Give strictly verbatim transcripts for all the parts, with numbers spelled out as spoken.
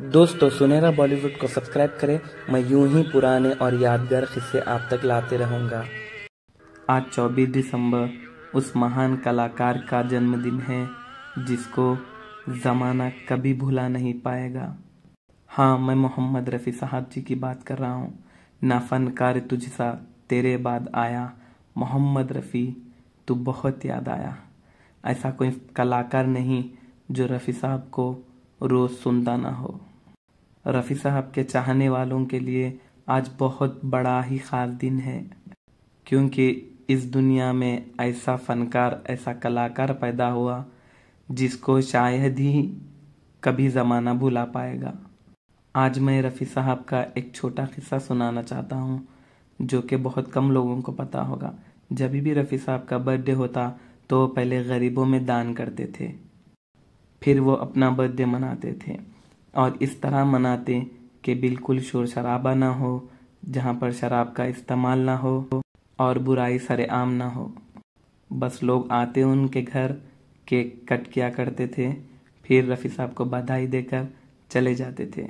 दोस्तों सुनहरा बॉलीवुड को सब्सक्राइब करें, मैं यूं ही पुराने और यादगार किस्से आप तक लाते रहूंगा। आज चौबीस दिसंबर उस महान कलाकार का जन्मदिन है जिसको ज़माना कभी भुला नहीं पाएगा। हाँ, मैं मोहम्मद रफ़ी साहब जी की बात कर रहा हूँ। ना फनकार तुझसा तेरे बाद आया, मोहम्मद रफ़ी तू बहुत याद आया। ऐसा कोई कलाकार नहीं जो रफ़ी साहब को रोज़ सुनता ना हो। रफ़ी साहब के चाहने वालों के लिए आज बहुत बड़ा ही ख़ास दिन है, क्योंकि इस दुनिया में ऐसा फ़नकार, ऐसा कलाकार पैदा हुआ जिसको शायद ही कभी ज़माना भुला पाएगा। आज मैं रफ़ी साहब का एक छोटा किस्सा सुनाना चाहता हूँ जो कि बहुत कम लोगों को पता होगा। जब भी रफ़ी साहब का बर्थडे होता तो पहले गरीबों में दान करते थे, फिर वो अपना बर्थडे मनाते थे, और इस तरह मनाते कि बिल्कुल शोर शराबा ना हो, जहाँ पर शराब का इस्तेमाल ना हो और बुराई सरेआम ना हो। बस लोग आते उनके घर, केक कट किया करते थे, फिर रफ़ी साहब को बधाई देकर चले जाते थे।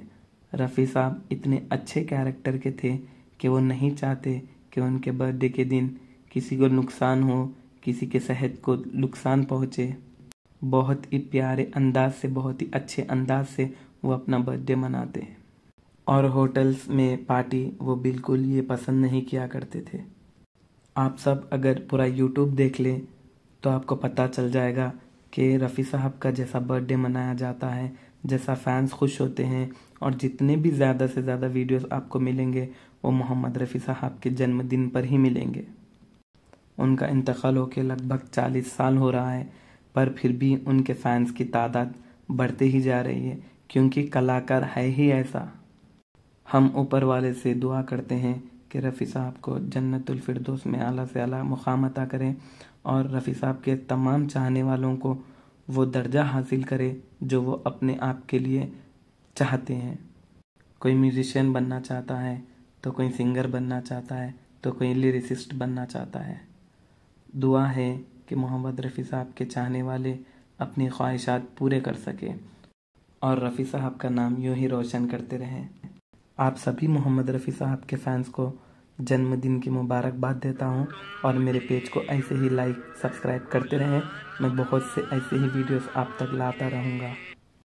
रफ़ी साहब इतने अच्छे कैरेक्टर के थे कि वो नहीं चाहते कि उनके बर्थडे के दिन किसी को नुकसान हो, किसी के सेहत को नुकसान पहुँचे। बहुत ही प्यारे अंदाज से, बहुत ही अच्छे अंदाज से वो अपना बर्थडे मनाते हैं। और होटल्स में पार्टी वो बिल्कुल ये पसंद नहीं किया करते थे। आप सब अगर पूरा यूट्यूब देख लें तो आपको पता चल जाएगा कि रफ़ी साहब का जैसा बर्थडे मनाया जाता है, जैसा फैंस खुश होते हैं, और जितने भी ज़्यादा से ज़्यादा वीडियोस आपको मिलेंगे वो मोहम्मद रफ़ी साहब के जन्मदिन पर ही मिलेंगे। उनका इंतकाल होकर लगभग चालीस साल हो रहा है, पर फिर भी उनके फैंस की तादाद बढ़ते ही जा रही है, क्योंकि कलाकार है ही ऐसा। हम ऊपर वाले से दुआ करते हैं कि रफ़ी साहब को जन्नतुल फिरदौस में आला से आला मुकाम अता करें, और रफ़ी साहब के तमाम चाहने वालों को वो दर्जा हासिल करें जो वो अपने आप के लिए चाहते हैं। कोई म्यूज़िशियन बनना चाहता है, तो कोई सिंगर बनना चाहता है, तो कोई लिरिसिस्ट बनना चाहता है। दुआ है कि मोहम्मद रफ़ी साहब के चाहने वाले अपनी ख्वाहिशात पूरे कर सकें और रफ़ी साहब का नाम यूं ही रोशन करते रहें। आप सभी मोहम्मद रफ़ी साहब के फैंस को जन्मदिन की मुबारकबाद देता हूं, और मेरे पेज को ऐसे ही लाइक सब्सक्राइब करते रहें। मैं बहुत से ऐसे ही वीडियोस आप तक लाता रहूंगा।